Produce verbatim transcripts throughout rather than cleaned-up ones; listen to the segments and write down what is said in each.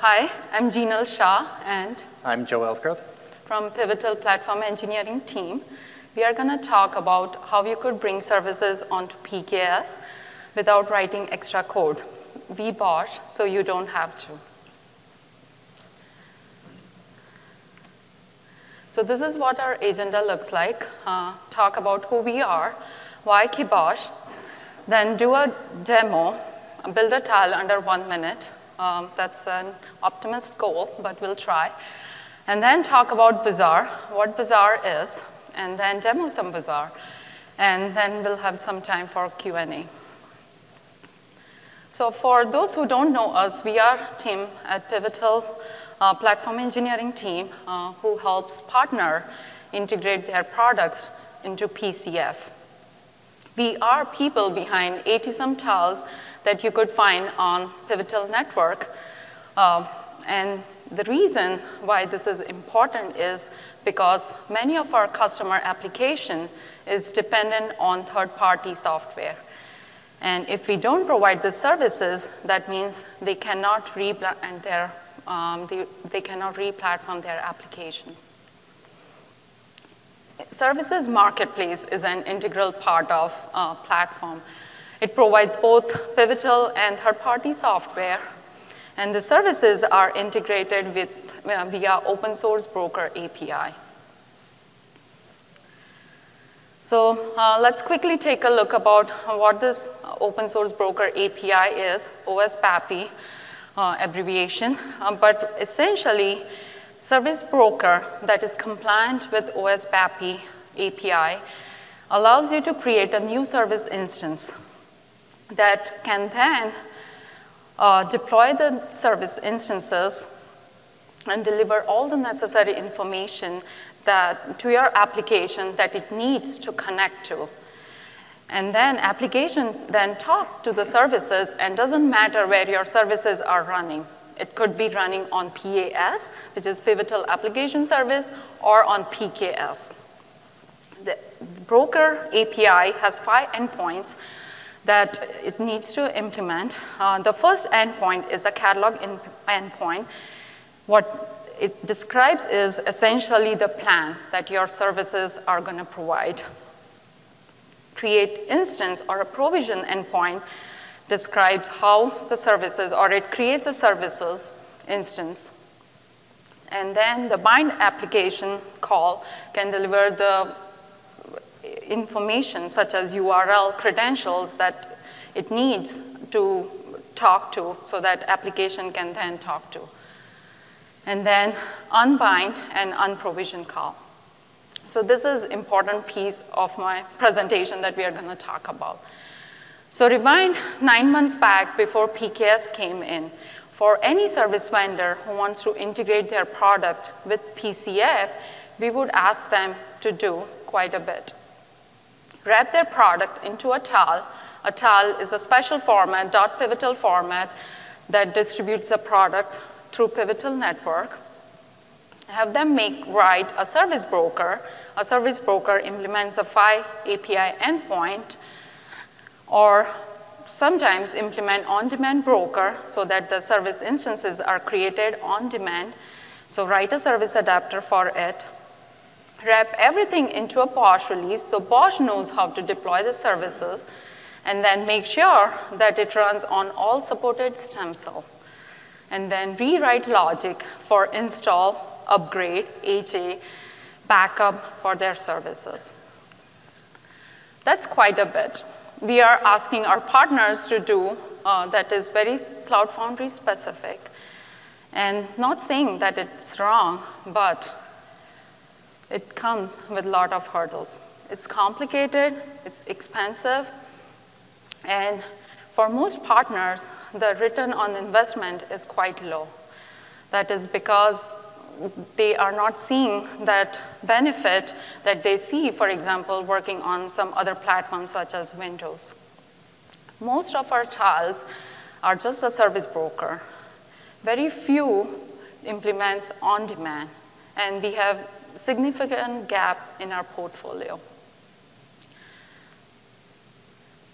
Hi, I'm Jeenal Shah, and I'm Joe Eltgroth from Pivotal Platform Engineering Team. We are going to talk about how you could bring services onto P K S without writing extra code. We BOSH, so you don't have to. So this is what our agenda looks like. Uh, talk about who we are, why Kibosh, then do a demo, build a tile under one minute. Um, that's an optimist goal, but we'll try. And then talk about Bazaar, what Bazaar is, and then demo some Bazaar. And then we'll have some time for Q and A. So for those who don't know us, we are a team at Pivotal uh, Platform Engineering Team uh, who helps partner integrate their products into P C F. We are people behind eighty some tiles that you could find on Pivotal Network. Uh, and the reason why this is important is because many of our customer application is dependent on third-party software. And if we don't provide the services, that means they cannot re-platform their, um, they, they cannot re-platform their application. Services marketplace is an integral part of uh, platform. It provides both Pivotal and third-party software, and the services are integrated with, uh, via open source broker A P I. So uh, let's quickly take a look about what this open source broker A P I is, O S BAPI uh, abbreviation. Um, but essentially, service broker that is compliant with O S BAPI A P I allows you to create a new service instance that can then uh, deploy the service instances and deliver all the necessary information that to your application that it needs to connect to. And then application then talk to the services, and doesn't matter where your services are running. It could be running on P A S, which is Pivotal Application Service, or on P K S. The broker A P I has five endpoints that it needs to implement. Uh, the first endpoint is a catalog endpoint. What it describes is essentially the plans that your services are going to provide. Create instance or a provision endpoint describes how the services, or it creates a services instance. And then the bind application call can deliver the information such as U R L credentials that it needs to talk to so that application can then talk to. And then unbind and unprovision call. So this is important piece of my presentation that we are going to talk about. So rewind nine months back before P K S came in. For any service vendor who wants to integrate their product with P C F, we would ask them to do quite a bit. Wrap their product into a tile. A tile is a special format, dot pivotal format, that distributes the product through Pivotal Network. Have them make write a service broker. A service broker implements a five A P I endpoint, or sometimes implement on-demand broker so that the service instances are created on demand. So write a service adapter for it. Wrap everything into a BOSH release so BOSH knows how to deploy the services, and then make sure that it runs on all supported stem cell. And then rewrite logic for install, upgrade, H A, backup for their services. That's quite a bit. We are asking our partners to do uh, that is very Cloud Foundry specific, and not saying that it's wrong, but it comes with a lot of hurdles. It's complicated, it's expensive, and for most partners, the return on investment is quite low. That is because they are not seeing that benefit that they see, for example, working on some other platform such as Windows. Most of our tiles are just a service broker. Very few implements on demand, and we have significant gap in our portfolio.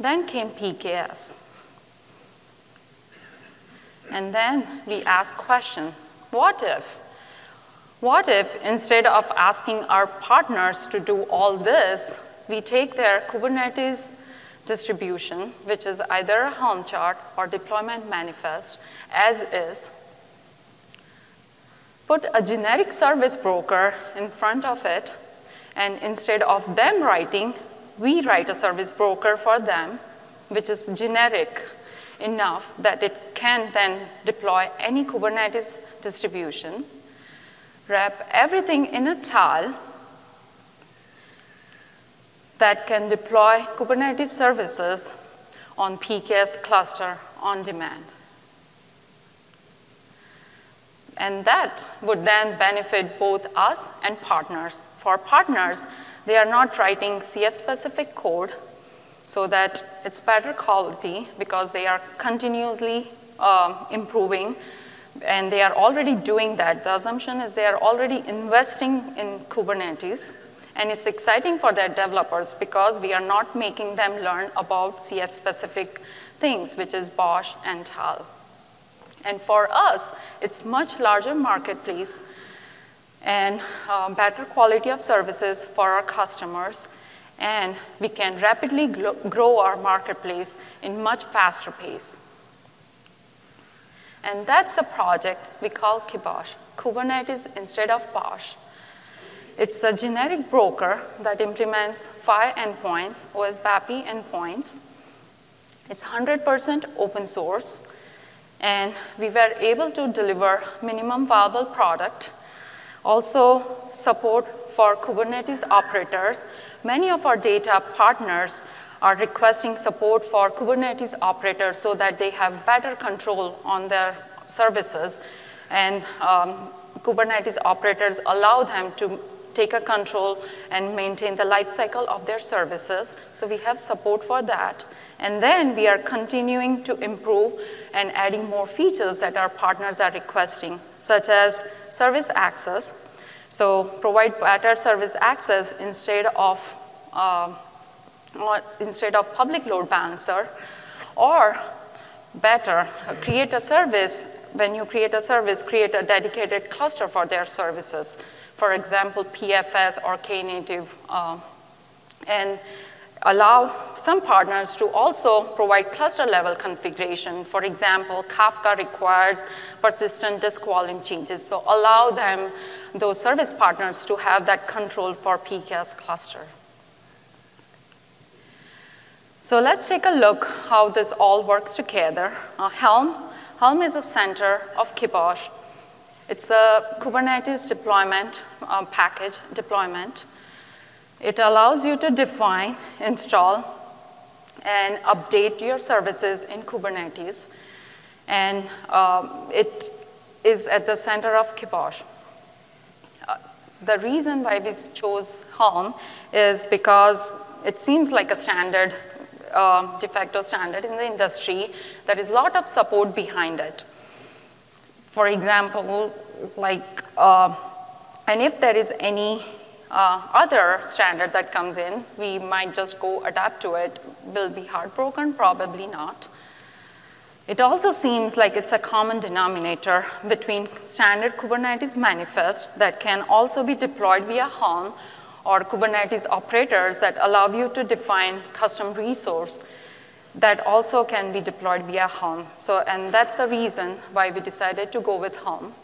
Then came P K S. And then we ask question, what if? What if instead of asking our partners to do all this, we take their Kubernetes distribution, which is either a Helm chart or deployment manifest, as is, put a generic service broker in front of it, and instead of them writing, we write a service broker for them, which is generic enough that it can then deploy any Kubernetes distribution, wrap everything in a tile that can deploy Kubernetes services on P K S cluster on demand. And that would then benefit both us and partners. For partners, they are not writing C F-specific code, so that it's better quality because they are continuously um, improving, and they are already doing that. The assumption is they are already investing in Kubernetes, and it's exciting for their developers because we are not making them learn about C F-specific things, which is BOSH and Helm. And for us, it's much larger marketplace and um, better quality of services for our customers, and we can rapidly grow our marketplace in much faster pace. And that's a project we call Kibosh, Kubernetes instead of BOSH. It's a generic broker that implements five endpoints, O S BAPI endpoints. It's one hundred percent open source, and we were able to deliver minimum viable product, also support for Kubernetes operators. Many of our data partners are requesting support for Kubernetes operators so that they have better control on their services, and um, Kubernetes operators allow them to take a control and maintain the lifecycle of their services. So we have support for that. And then we are continuing to improve and adding more features that our partners are requesting, such as service access. So provide better service access instead of uh, instead of public load balancer, or better, create a service. When you create a service, create a dedicated cluster for their services. For example, P F S or Knative, uh, and allow some partners to also provide cluster-level configuration. For example, Kafka requires persistent disk volume changes, so allow them, those service partners, to have that control for P K S cluster. So let's take a look how this all works together. Uh, Helm, Helm is the center of Kibosh. It's a Kubernetes deployment um, package deployment. It allows you to define, install, and update your services in Kubernetes, and um, it is at the center of Kibosh. Uh, the reason why we chose Helm is because it seems like a standard, uh, de facto standard in the industry. There is a lot of support behind it. For example, like, uh, and if there is any Uh, other standard that comes in, we might just go adapt to it. Will be heartbroken? Probably not. It also seems like it's a common denominator between standard Kubernetes manifest that can also be deployed via Helm, or Kubernetes operators that allow you to define custom resource that also can be deployed via Helm. So, and that's the reason why we decided to go with Helm.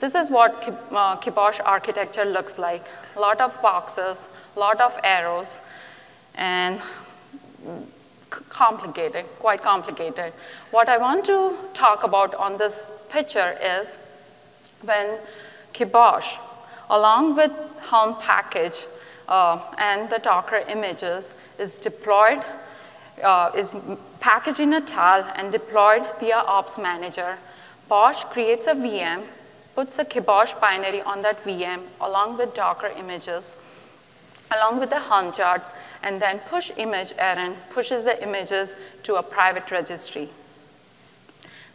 This is what Kibosh architecture looks like. A lot of boxes, a lot of arrows, and complicated, quite complicated. What I want to talk about on this picture is when Kibosh, along with Helm package uh, and the Docker images, is deployed, uh, is packaged in a tile and deployed via Ops Manager. BOSH creates a V M, puts the Kibosh binary on that V M along with Docker images, along with the Helm charts, and then push image Aaron pushes the images to a private registry.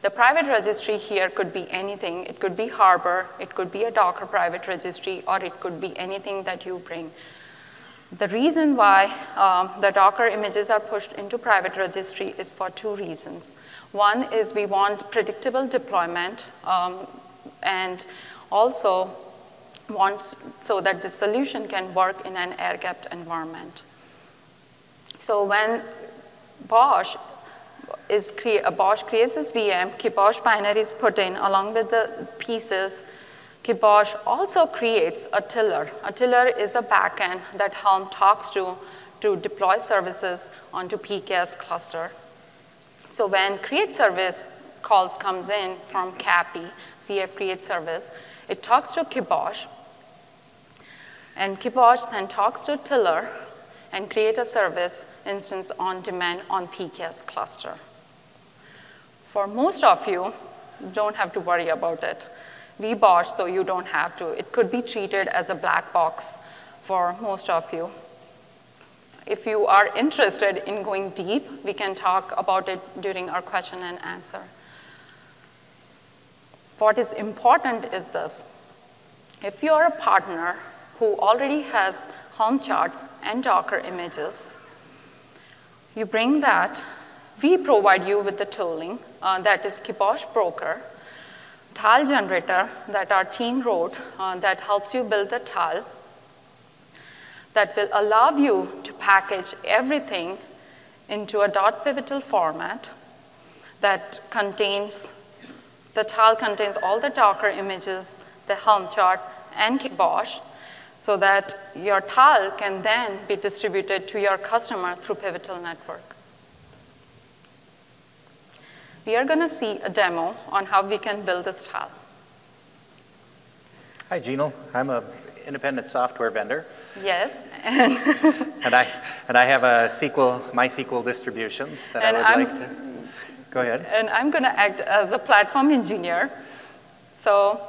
The private registry here could be anything. It could be Harbor, it could be a Docker private registry, or it could be anything that you bring. The reason why um, the Docker images are pushed into private registry is for two reasons. One is we want predictable deployment um, and also want so that the solution can work in an air-gapped environment. So when BOSH is cre BOSH creates this V M, Kibosh binary is put in along with the pieces. Kibosh also creates a tiller. A tiller is a backend that Helm talks to to deploy services onto P K S cluster. So when create service calls comes in from C A P I, C F create service, it talks to Kibosh, and Kibosh then talks to Tiller and create a service instance on demand on P K S cluster. For most of you, you don't have to worry about it. We BOSH, so you don't have to. It could be treated as a black box for most of you. If you are interested in going deep, we can talk about it during our question and answer. What is important is this. If you are a partner who already has Helm charts and Docker images, you bring that. We provide you with the tooling, uh, that is Kibosh Broker, tile generator that our team wrote uh, that helps you build the tile that will allow you to package everything into a dot pivotal format that contains, the tile contains all the Docker images, the Helm chart, and Kibosh, so that your tile can then be distributed to your customer through Pivotal Network. We are going to see a demo on how we can build this tile. Hi, Jeenal. I'm an independent software vendor. Yes. And, and, I, and I have a S Q L, MySQL distribution that I would I'm, like to. Go ahead. And I'm going to act as a platform engineer. So,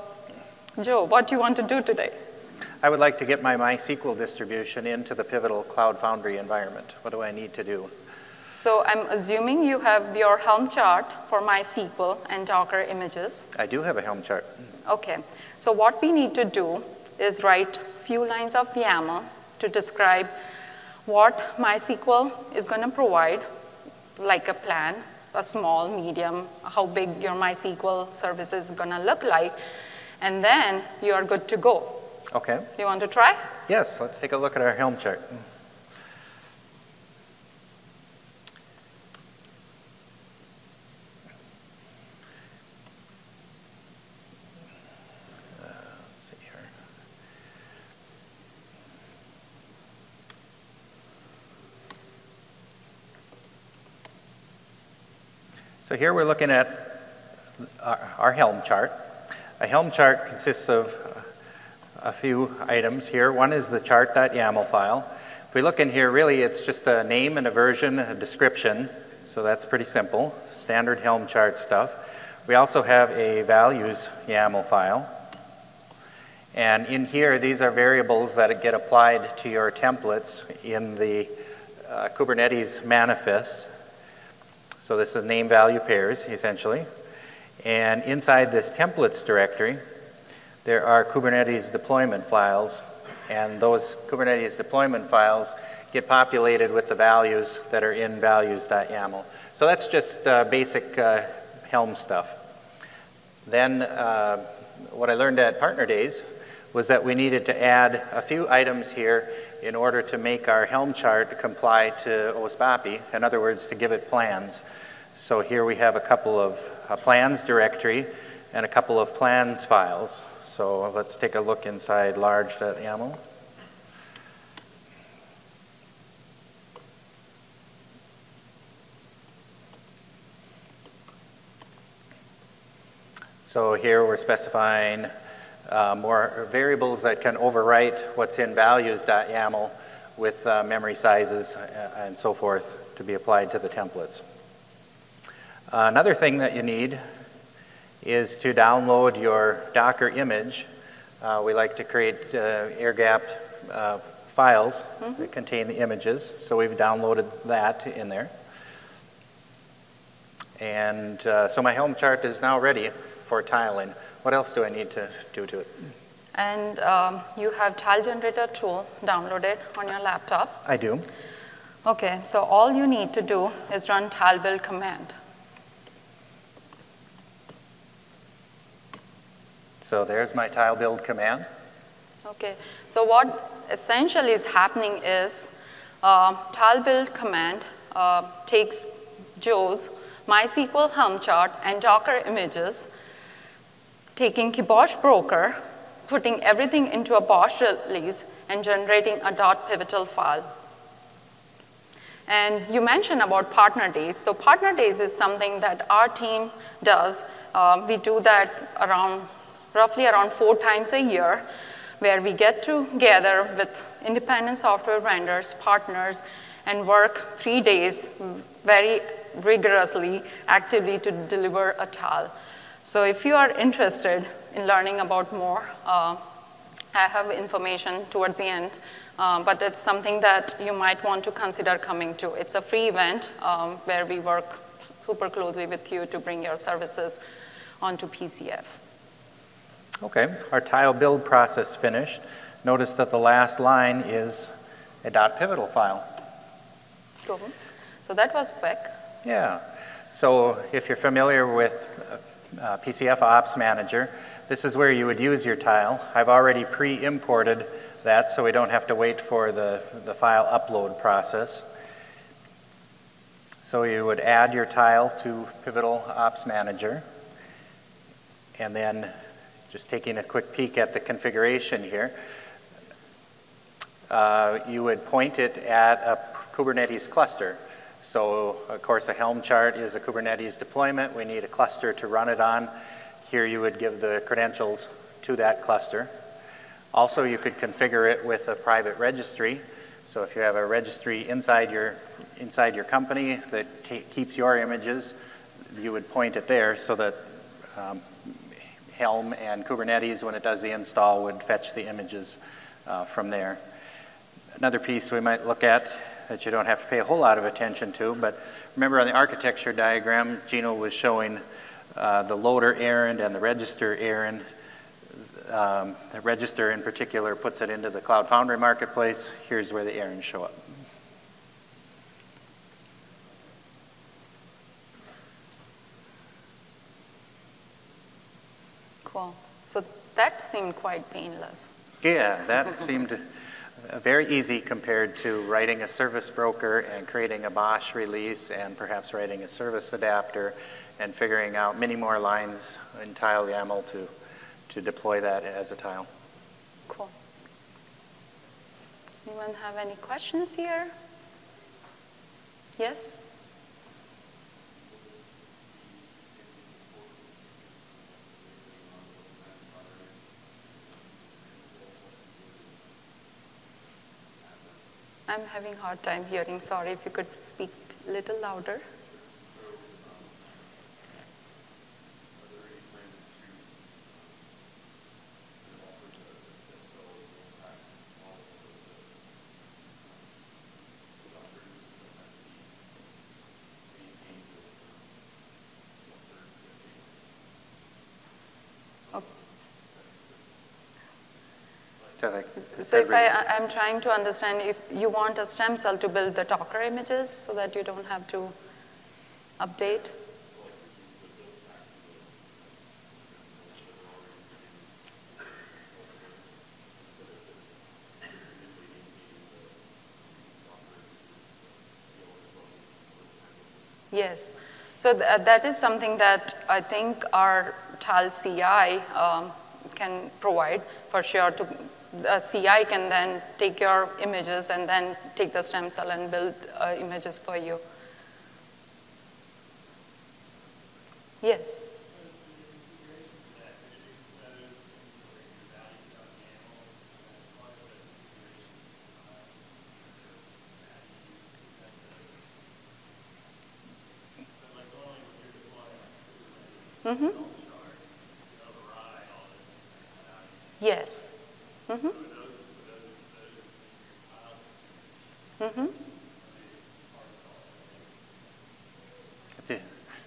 Joe, what do you want to do today? I would like to get my MySQL distribution into the Pivotal Cloud Foundry environment. What do I need to do? So I'm assuming you have your Helm chart for MySQL and Docker images. I do have a Helm chart. Okay. So what we need to do is write a few lines of YAML to describe what MySQL is going to provide, like a plan, a small, medium, how big your MySQL service is going to look like, and then you are good to go. Okay. You want to try? Yes. Let's take a look at our Helm chart. So here we're looking at our Helm chart. A Helm chart consists of a few items here. One is the chart.yaml file. If we look in here, really it's just a name and a version, a description. So that's pretty simple, standard Helm chart stuff. We also have a values YAML file. And in here, these are variables that get applied to your templates in the uh, Kubernetes manifests. So this is name value pairs, essentially. And inside this templates directory, there are Kubernetes deployment files. And those Kubernetes deployment files get populated with the values that are in values.yaml. So that's just uh, basic uh, Helm stuff. Then uh, what I learned at Partner Days was that we needed to add a few items here in order to make our Helm chart comply to O S BAPI, in other words, to give it plans. So here we have a couple of a plans directory and a couple of plans files. So let's take a look inside large.yaml. So here we're specifying Uh, more variables that can overwrite what's in values.yaml with uh, memory sizes and so forth to be applied to the templates. Uh, another thing that you need is to download your Docker image. Uh, we like to create uh, air-gapped uh, files mm-hmm. that contain the images, so we've downloaded that in there. And uh, so my Helm chart is now ready for tiling. What else do I need to do to it? And um, you have tile generator tool downloaded on your laptop. I do. Okay, so all you need to do is run tile build command. So there's my tile build command. Okay, so what essentially is happening is uh, tile build command uh, takes Joe's MySQL Helm chart and Docker images, taking Kibosh broker, putting everything into a BOSH release and generating a .pivotal file. And you mentioned about partner days. So partner days is something that our team does. Um, we do that around, roughly around four times a year, where we get together with independent software vendors, partners, and work three days very rigorously, actively to deliver a tile. So if you are interested in learning about more, uh, I have information towards the end, uh, but it's something that you might want to consider coming to. It's a free event um, where we work super closely with you to bring your services onto P C F. Okay, our tile build process finished. Notice that the last line is a .pivotal file. Cool. So that was quick. Yeah. So if you're familiar with uh, P C F Ops Manager, this is where you would use your tile. I've already pre-imported that so we don't have to wait for the, the file upload process. So you would add your tile to Pivotal Ops Manager, and then just taking a quick peek at the configuration here, uh, you would point it at a Kubernetes cluster. So, of course, a Helm chart is a Kubernetes deployment. We need a cluster to run it on. Here you would give the credentials to that cluster. Also, you could configure it with a private registry. So if you have a registry inside your, inside your company that ta- keeps your images, you would point it there so that um, Helm and Kubernetes, when it does the install, would fetch the images uh, from there. Another piece we might look at that you don't have to pay a whole lot of attention to, but remember on the architecture diagram, Gino was showing uh, the loader errand and the register errand. Um, the register in particular puts it into the Cloud Foundry marketplace. Here's where the errands show up. Cool. So that seemed quite painless. Yeah, that seemed very easy compared to writing a service broker and creating a BOSH release and perhaps writing a service adapter and figuring out many more lines in tile YAML to, to deploy that as a tile. Cool. Anyone have any questions here? Yes? I'm having a hard time hearing. Sorry, if you could speak a little louder. So if I, I'm trying to understand if you want a stem cell to build the Docker images so that you don't have to update. Yes. So th that is something that I think our tile C I um, can provide for sure to. The C I can then take your images and then take the stem cell and build uh, images for you. Yes. Mm-hmm. Yes. Mm-hmm. Mm-hmm.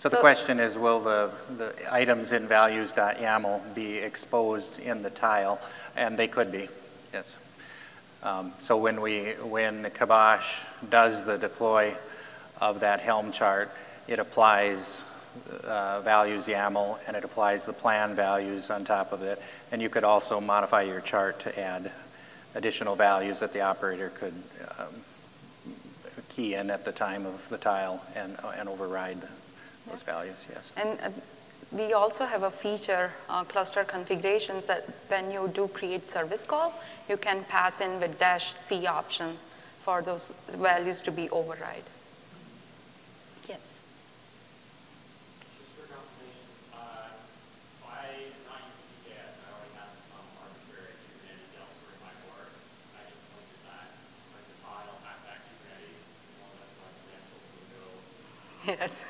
So, so the question is, will the, the items in values.yaml be exposed in the tile? And they could be, yes. Um, so when we, when Kibosh does the deploy of that Helm chart, it applies uh, values YAML and it applies the plan values on top of it. And you could also modify your chart to add additional values that the operator could um, key in at the time of the tile and, uh, and override those yeah. values, yes. And uh, we also have a feature, uh, cluster configurations, that when you do create service call, you can pass in with dash C option for those values to be override. Yes. Yes.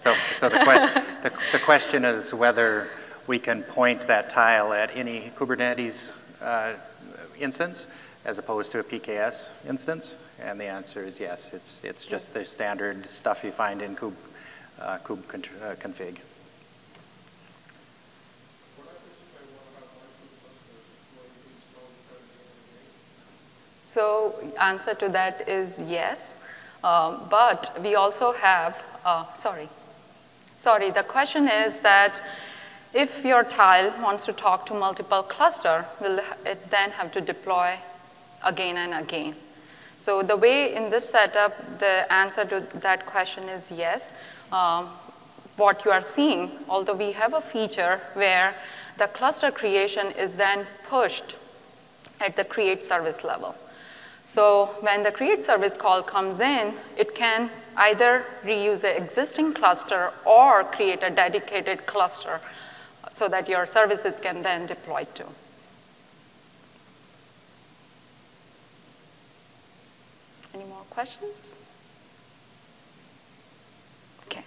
so so the, que the, the question is whether we can point that tile at any Kubernetes uh, instance as opposed to a P K S instance, and the answer is yes. It's, it's just the standard stuff you find in kube, uh, kube con uh, config. So answer to that is yes. Um, but we also have, uh, sorry, sorry, the question is that if your tile wants to talk to multiple cluster, will it then have to deploy again and again? So the way in this setup, the answer to that question is yes. Um, what you are seeing, although we have a feature where the cluster creation is then pushed at the create service level. So when the create service call comes in, it can either reuse an existing cluster or create a dedicated cluster so that your services can then deploy to. Any more questions? Okay.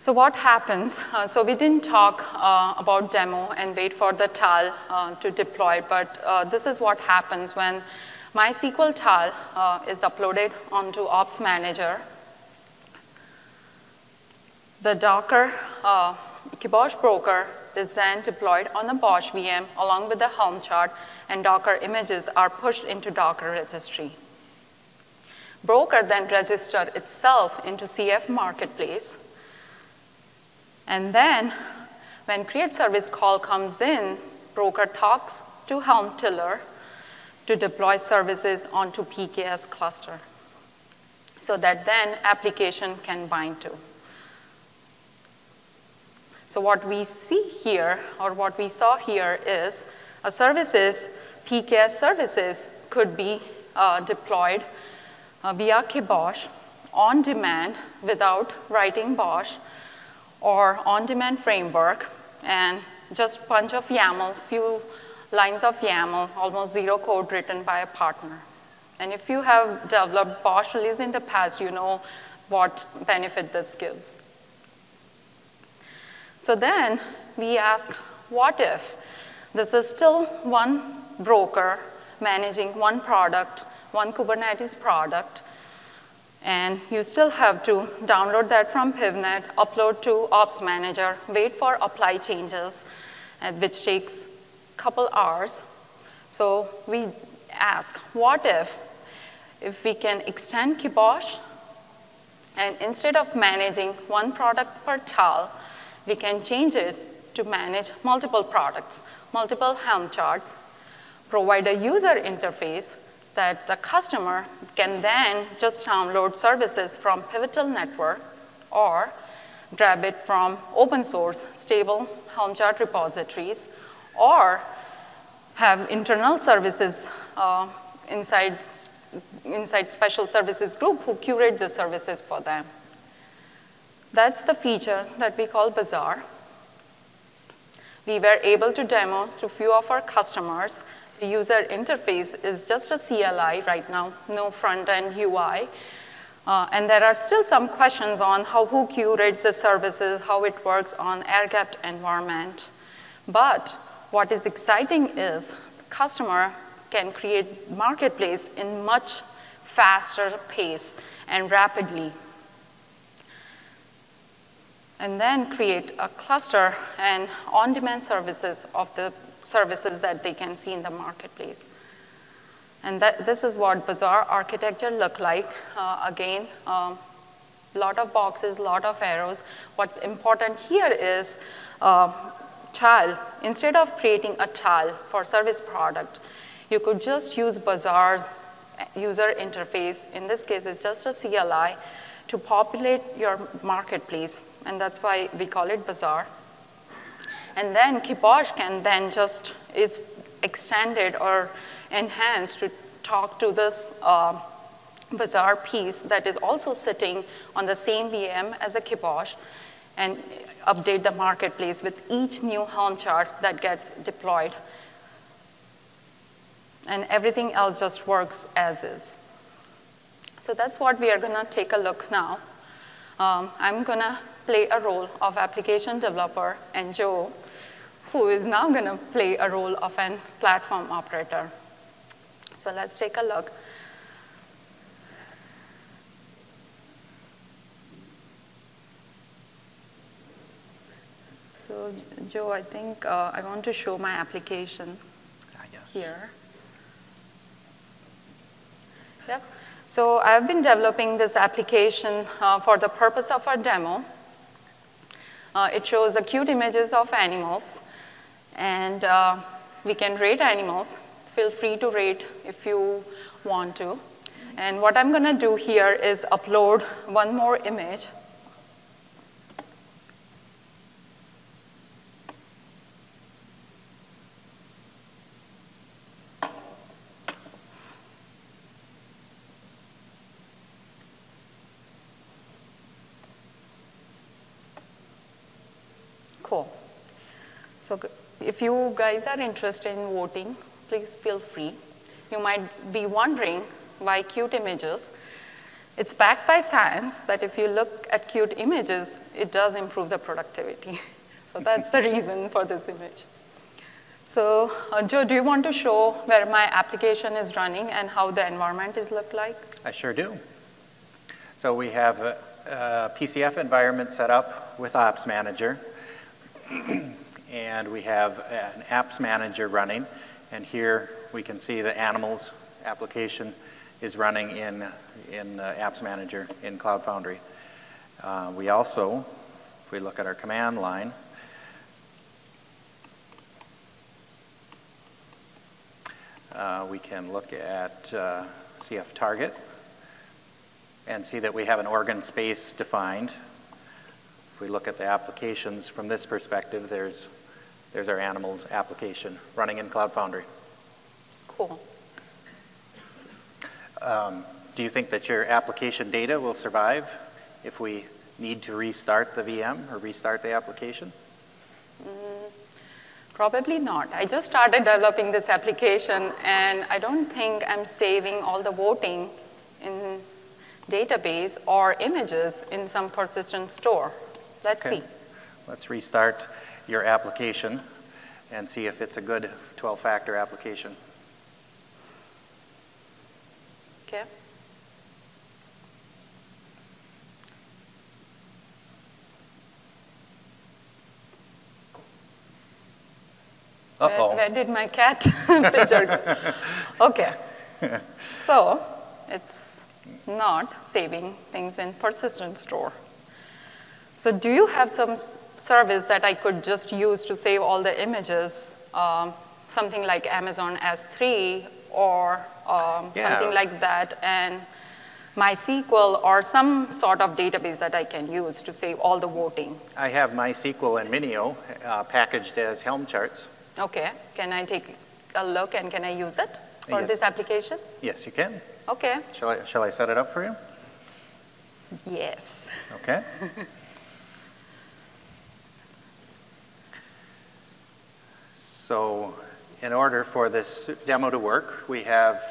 So what happens? Uh, so we didn't talk uh, about demo and wait for the tile uh, to deploy, but uh, this is what happens when MySQL tile uh, is uploaded onto Ops Manager. The Docker uh, Kibosh broker is then deployed on the BOSH V M along with the Helm chart, and Docker images are pushed into Docker registry. Broker then registers itself into C F Marketplace. And then when create service call comes in, broker talks to Helm Tiller to deploy services onto P K S cluster so that then application can bind to. So what we see here, or what we saw here, is a services, P K S services could be uh, deployed uh, via Kibosh on demand without writing BOSH, or on-demand framework, and just bunch of YAML, few lines of YAML, almost zero code written by a partner. And if you have developed BOSH release in the past, you know what benefit this gives. So then we ask, what if this is still one broker managing one product, one Kubernetes product, and you still have to download that from PivNet, upload to Ops Manager, wait for apply changes, which takes a couple hours. So we ask, what if, if we can extend Kibosh, and instead of managing one product per tile, we can change it to manage multiple products, multiple Helm charts, provide a user interface that the customer can then just download services from Pivotal Network or grab it from open source, stable Helm chart repositories, or have internal services uh, inside, inside special services group who curate the services for them. That's the feature that we call Bazaar. We were able to demo to few of our customers. The user interface is just a C L I right now, no front-end U I. Uh, and there are still some questions on how, who curates the services, how it works on air-gapped environment. But what is exciting is the customer can create marketplace in much faster pace and rapidly and then create a cluster and on-demand services of the services that they can see in the marketplace. And that, this is what Bazaar architecture look like. Uh, again, a um, lot of boxes, lot of arrows. What's important here is uh, tile. Instead of creating a tile for service product, you could just use Bazaar's user interface. In this case, it's just a C L I to populate your marketplace, and that's why we call it Bazaar. And then Kibosh can then just is extended or enhanced to talk to this uh, Bazaar piece that is also sitting on the same V M as a Kibosh, and update the marketplace with each new Helm chart that gets deployed. And everything else just works as is. So that's what we are gonna take a look now. Um, I'm gonna play a role of application developer, and Joe, who is now gonna play a role of an platform operator. So let's take a look. So Joe, I think uh, I want to show my application here. Yep. So I've been developing this application uh, for the purpose of our demo. Uh, it shows acute images of animals, and uh, we can rate animals. Feel free to rate if you want to. And what I'm gonna do here is upload one more image. Cool. So if you guys are interested in voting, please feel free. You might be wondering why cute images. It's backed by science that if you look at cute images, it does improve the productivity. So that's the reason for this image. So uh, Joe, do you want to show where my application is running and how the environment is looked like? I sure do. So we have a, a P C F environment set up with Ops Manager. And we have an apps manager running, and here we can see the animals application is running in, in uh, apps manager in Cloud Foundry. Uh, we also, if we look at our command line, uh, we can look at uh, C F target and see that we have an organ space defined. If we look at the applications from this perspective, there's, there's our animals application running in Cloud Foundry. Cool. Um, do you think that your application data will survive if we need to restart the V M or restart the application? Mm, probably not. I just started developing this application, and I don't think I'm saving all the voting in database or images in some persistent store. Let's okay. see. Let's restart your application and see if it's a good twelve-factor application. Okay. Uh-oh. Where, where did my cat picture go? Okay. So it's not saving things in persistent store. So do you have some service that I could just use to save all the images, um, something like Amazon S three or um, yeah. something like that, and MySQL or some sort of database that I can use to save all the voting? I have MySQL and Minio uh, packaged as Helm charts. Okay, can I take a look and can I use it for yes. this application? Yes, you can. Okay. Shall I, shall I set it up for you? Yes. Okay. So in order for this demo to work, we have,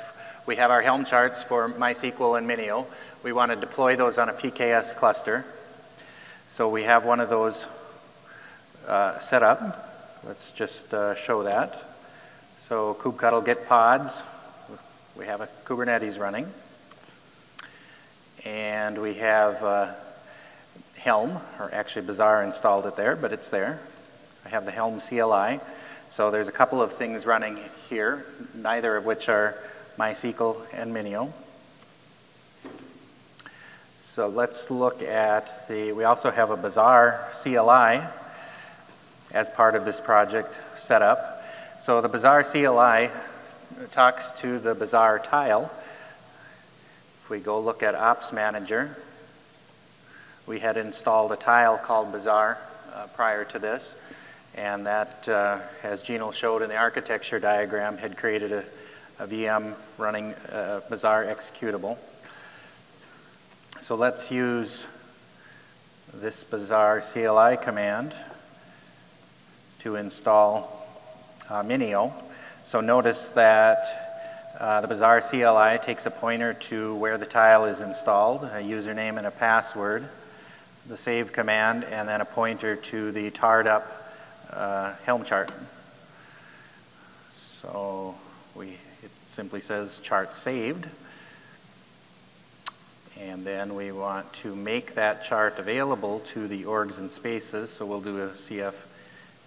we have our Helm charts for MySQL and Minio. We want to deploy those on a P K S cluster. So we have one of those uh, set up. Let's just uh, show that. So kubectl get pods. We have a Kubernetes running. And we have uh, Helm, or actually Bazaar installed it there, but it's there. I have the Helm C L I. So there's a couple of things running here, neither of which are MySQL and Minio. So let's look at the, we also have a Bazaar C L I as part of this project setup. So the Bazaar C L I talks to the Bazaar tile. If we go look at Ops Manager, we had installed a tile called Bazaar uh, prior to this, and that, uh, as Jeenal showed in the architecture diagram, had created a, a V M running a Bazaar executable. So let's use this Bazaar C L I command to install uh, Minio. So notice that uh, the Bazaar C L I takes a pointer to where the tile is installed, a username and a password, the save command, and then a pointer to the tarred up uh, Helm chart. So we, it simply says chart saved. And then we want to make that chart available to the orgs and spaces, so we'll do a C F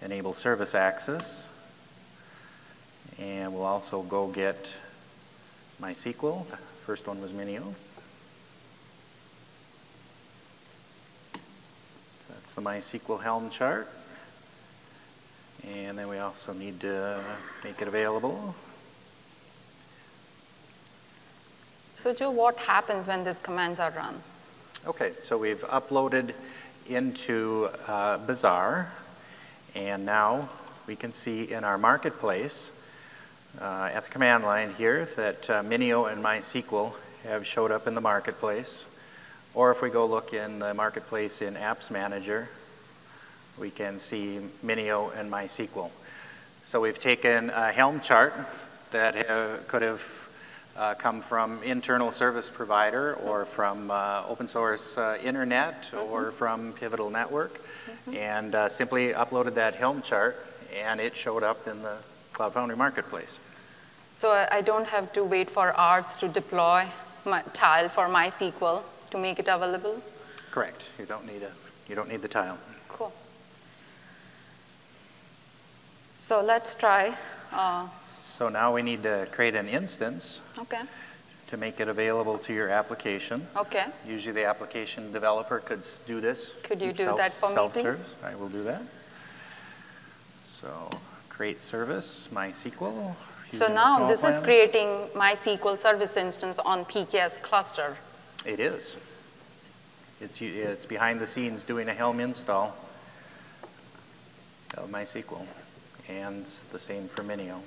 enable service access. And we'll also go get MySQL. The first one was Minio. So that's the MySQL Helm chart. And then we also need to make it available. So Joe, what happens when these commands are run? Okay, so we've uploaded into uh, Bazaar, and now we can see in our marketplace uh, at the command line here that uh, Minio and MySQL have showed up in the marketplace. Or if we go look in the marketplace in Apps Manager, we can see Minio and MySQL. So we've taken a Helm chart that uh, could have Uh, come from internal service provider or from uh, open source uh, internet mm-hmm. or from Pivotal Network mm-hmm. and uh, simply uploaded that Helm chart and it showed up in the Cloud Foundry marketplace. So I, I don't have to wait for hours to deploy my tile for MySQL to make it available? Correct. You don't need a, you don't need the tile. Cool. So let's try uh, So now we need to create an instance okay. to make it available to your application. Okay. Usually the application developer could do this. Could you do self, that for me, please? I will do that. So create service, MySQL. So now this plan. is creating MySQL service instance on P K S cluster. It is. It's, it's behind the scenes doing a Helm install of MySQL, and the same for Minio.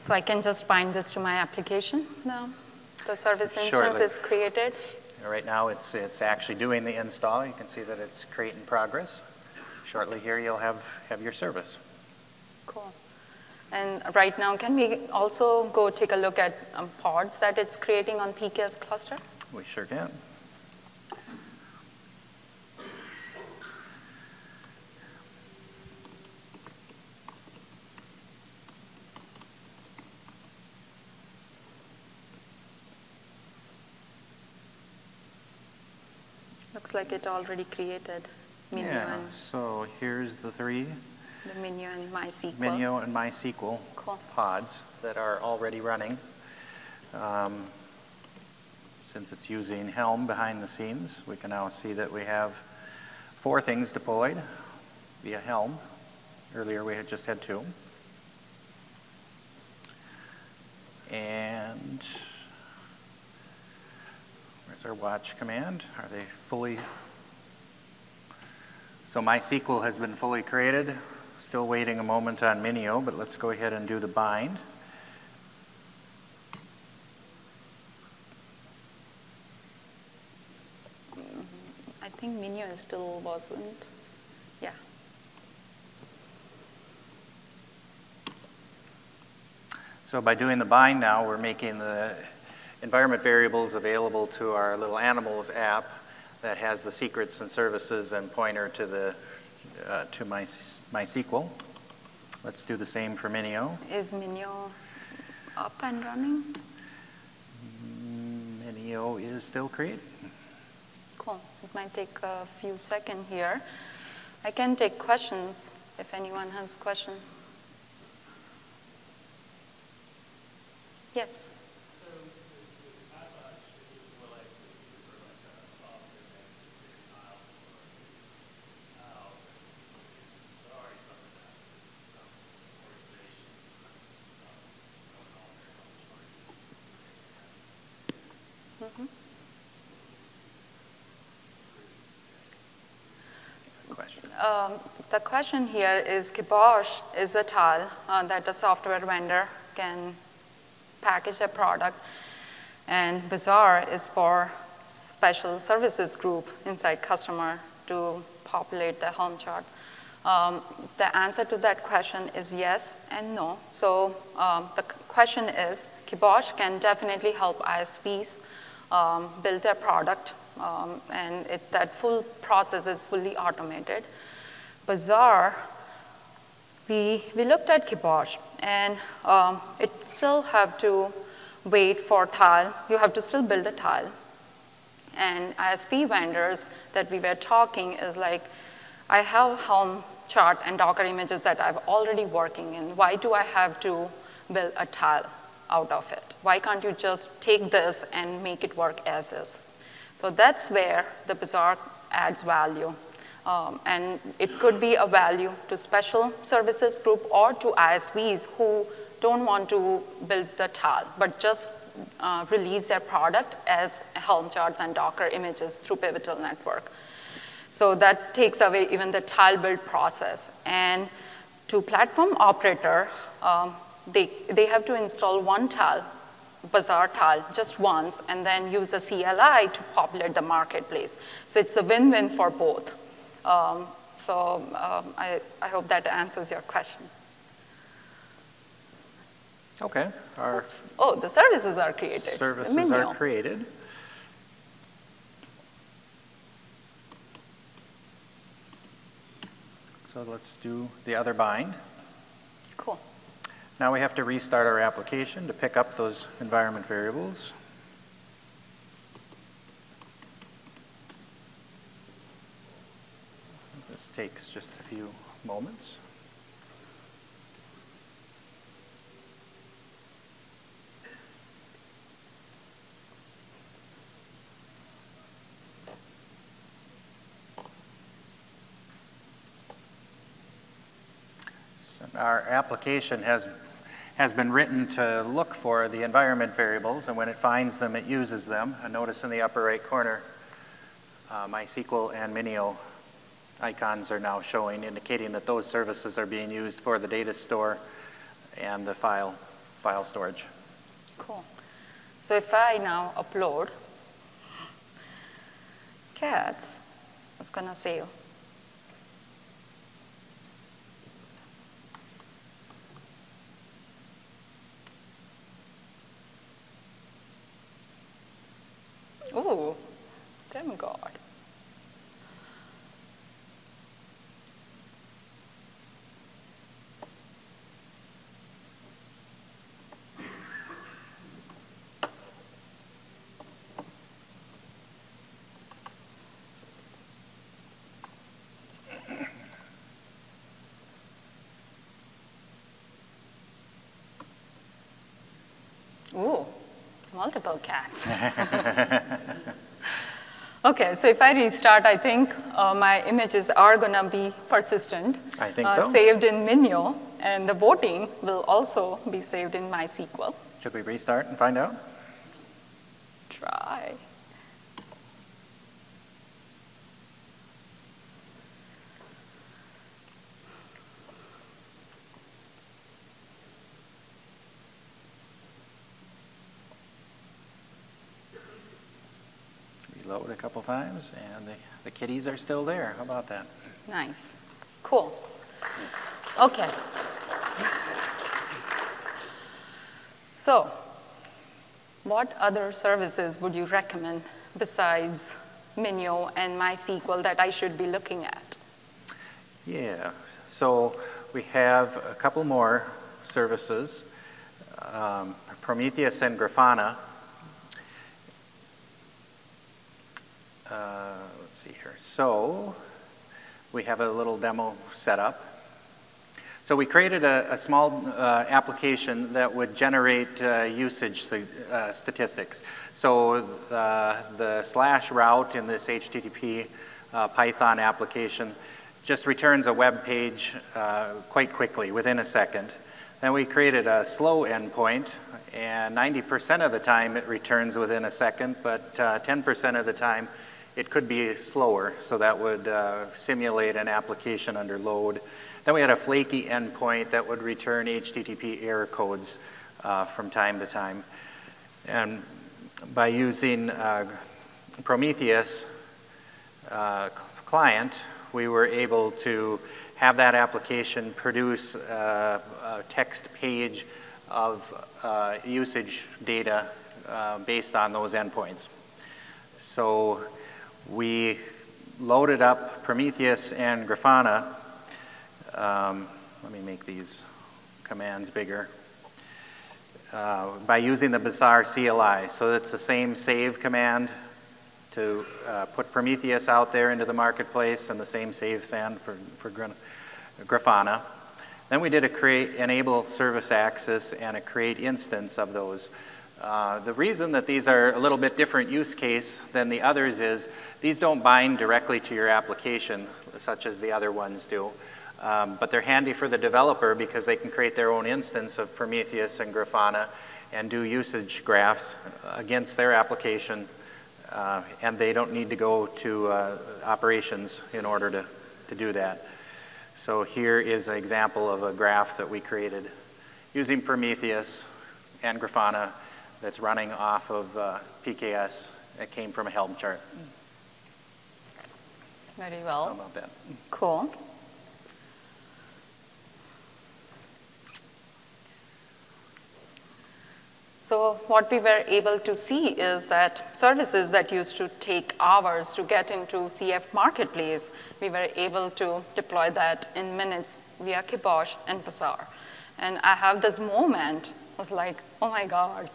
So I can just bind this to my application now? The service instance is created? Right now it's, it's actually doing the install. You can see that it's create in progress. Shortly here you'll have, have your service. Cool. And right now can we also go take a look at um, pods that it's creating on P K S cluster? We sure can. Looks like it already created Minio yeah, and so here's the three. The Minio and MySQL. Minio and MySQL cool. pods that are already running. Um, since it's using Helm behind the scenes, we can now see that we have four things deployed via Helm. Earlier we had just had two. And where's our watch command? Are they fully? So MySQL has been fully created. Still waiting a moment on Minio, but let's go ahead and do the bind. I think Minio still wasn't. Yeah. So by doing the bind now, we're making the environment variables available to our little animals app that has the secrets and services and pointer to the uh, to my MySQL. Let's do the same for Minio. Is Minio up and running? Minio is still created. Cool. It might take a few seconds here. I can take questions if anyone has questions. Yes. Um, the question here is, Kibosh is a tile uh, that the software vendor can package a product, and Bazaar is for special services group inside customer to populate the Helm chart. Um, the answer to that question is yes and no. So um, the question is, Kibosh can definitely help I S Vs um, build their product, um, and it, that full process is fully automated. Bazaar, we, we looked at Kibosh, and um, it still have to wait for tile. You have to still build a tile. And I S V vendors that we were talking is like, I have Helm chart and Docker images that I've already working in. Why do I have to build a tile out of it? Why can't you just take this and make it work as is? So that's where the Bazaar adds value. Um, and it could be a value to special services group or to I S Vs who don't want to build the tile, but just uh, release their product as Helm charts and Docker images through Pivotal Network. So that takes away even the tile build process. And to platform operator, um, they, they have to install one tile, Bazaar tile, just once, and then use a C L I to populate the marketplace. So it's a win-win for both. Um, so um, I, I hope that answers your question. Okay. Our oh, the services are created. Services are created. So let's do the other bind. Cool. Now we have to restart our application to pick up those environment variables. This takes just a few moments. So our application has, has been written to look for the environment variables, and when it finds them, it uses them. And notice in the upper right corner, uh, MySQL and Minio icons are now showing, indicating that those services are being used for the data store and the file, file storage. Cool. So if I now upload cats, it's gonna save. Ooh, damn God. Multiple cats. Okay, so if I restart, I think uh, my images are going to be persistent. I think uh, so. Saved in Minio, and the voting will also be saved in MySQL. Should we restart and find out? Try. A couple times, and the, the kitties are still there. How about that? Nice. Cool. Okay. So, what other services would you recommend besides Minio and MySQL that I should be looking at? Yeah. So, we have a couple more services, um, Prometheus and Grafana. Let's see here. So we have a little demo set up. So we created a, a small uh, application that would generate uh, usage uh, statistics. So uh, the slash route in this H T T P uh, Python application just returns a web page uh, quite quickly, within a second. Then we created a slow endpoint, and ninety percent of the time it returns within a second, but ten percent uh, of the time it could be slower, so that would uh, simulate an application under load. Then we had a flaky endpoint that would return H T T P error codes uh, from time to time. And by using uh, Prometheus uh, client, we were able to have that application produce uh, a text page of uh, usage data uh, based on those endpoints. So we loaded up Prometheus and Grafana. Um, let me make these commands bigger, uh, by using the Bazaar C L I. So it's the same save command to uh, put Prometheus out there into the marketplace, and the same save sand for, for Grafana. Then we did a create enable service access and a create instance of those. Uh, the reason that these are a little bit different use case than the others is these don't bind directly to your application such as the other ones do. Um, but they're handy for the developer because they can create their own instance of Prometheus and Grafana and do usage graphs against their application, uh, and they don't need to go to uh, operations in order to, to do that. So here is an example of a graph that we created using Prometheus and Grafana that's running off of uh, P K S. It came from a Helm chart. Very well. How about that? Cool. So what we were able to see is that services that used to take hours to get into C F Marketplace, we were able to deploy that in minutes via Kibosh and Bazaar. And I have this moment, I was like, oh my God,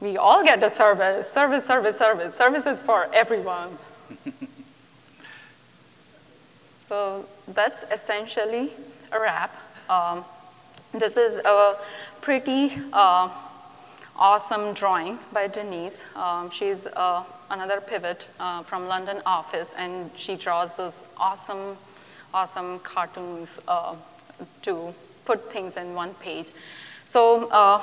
we all get a service, service, service, service, services for everyone. So that's essentially a wrap. Um, this is a pretty, uh, awesome drawing by Denise. Um, she's uh, another pivot uh, from London office, and she draws those awesome, awesome cartoons uh, to put things in one page. So uh,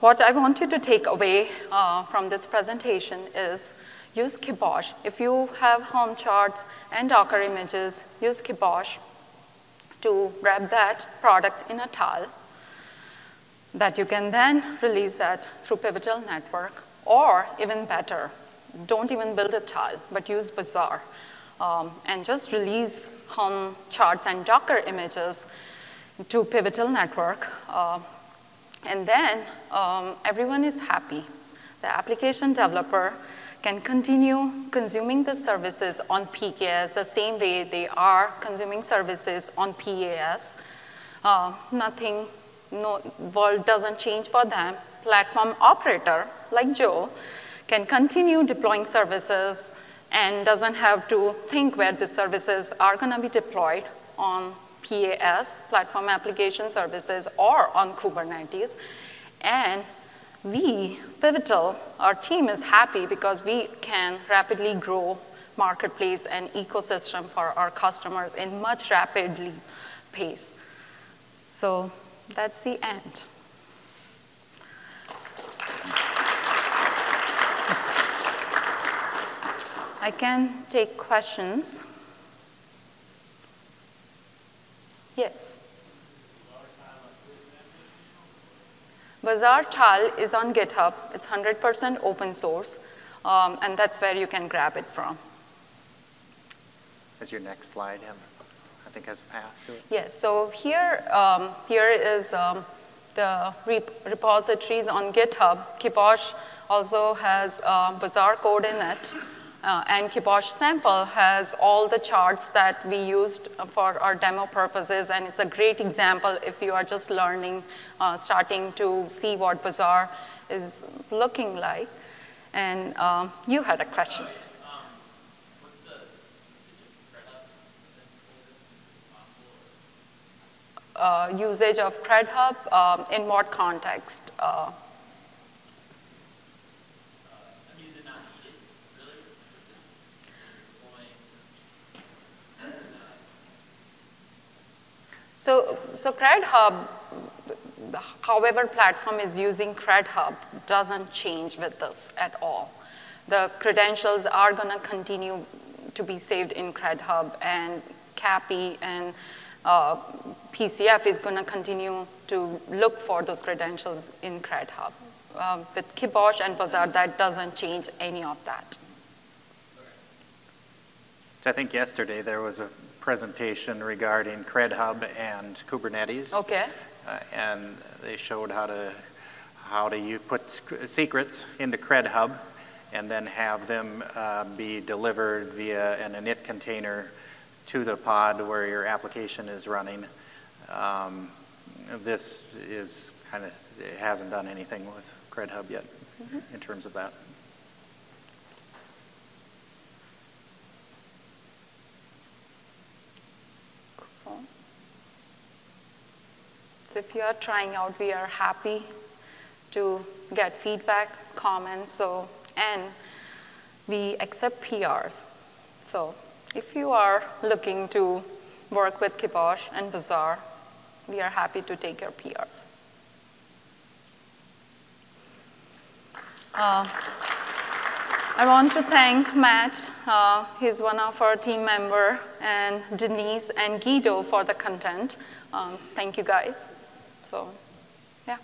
what I want you to take away uh, from this presentation is use Kibosh. If you have Helm charts and Docker images, use Kibosh to wrap that product in a tile that you can then release that through Pivotal Network, or even better, don't even build a tile, but use Bazaar. Um, and just release Helm charts and Docker images to Pivotal Network. Uh, and then um, everyone is happy. The application developer can continue consuming the services on P K S the same way they are consuming services on P A S. Uh, nothing No, world doesn't change for them. Platform operator, like Joe, can continue deploying services and doesn't have to think where the services are gonna be deployed on P A S, Platform Application Services, or on Kubernetes. And we, Pivotal, our team is happy because we can rapidly grow marketplace and ecosystem for our customers in much rapidly pace. So, that's the end. I can take questions. Yes. Bazaar tile is on GitHub. It's one hundred percent open source, um, and that's where you can grab it from. Is your next slide, Emma? I think has a path to it. Yes, so here, um, here is um, the rep repositories on GitHub. Kibosh also has uh, Bazaar code in it, uh, and Kibosh sample has all the charts that we used for our demo purposes, and it's a great example if you are just learning, uh, starting to see what Bazaar is looking like. And um, you had a question. uh, usage of CredHub um, in what context? Uh, So, so CredHub, however platform is using CredHub, doesn't change with this at all. The credentials are gonna continue to be saved in CredHub, and C A P I and uh, P C F is gonna continue to look for those credentials in CredHub. Um, with Kibosh and Bazaar, that doesn't change any of that. So I think yesterday there was a presentation regarding CredHub and Kubernetes. Okay. Uh, and they showed how to how do you put secrets into CredHub and then have them uh, be delivered via an init container to the pod where your application is running. Um, this is kind of, it hasn't done anything with CredHub yet mm-hmm. in terms of that. If you are trying out, we are happy to get feedback, comments, so, and we accept P Rs. So if you are looking to work with Kibosh and Bazaar, we are happy to take your P Rs. Uh, I want to thank Matt, uh, he's one of our team members, and Denise and Guido for the content. Um, thank you guys. So, yeah.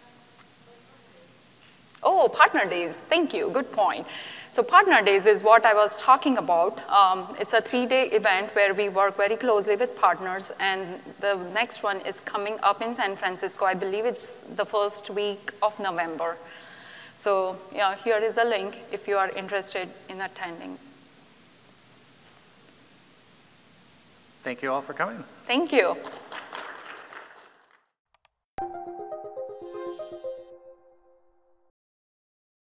Oh, partner days, thank you, good point. So partner days is what I was talking about. Um, it's a three-day event where we work very closely with partners, and the next one is coming up in San Francisco. I believe it's the first week of November. So yeah, here is a link if you are interested in attending. Thank you all for coming. Thank you.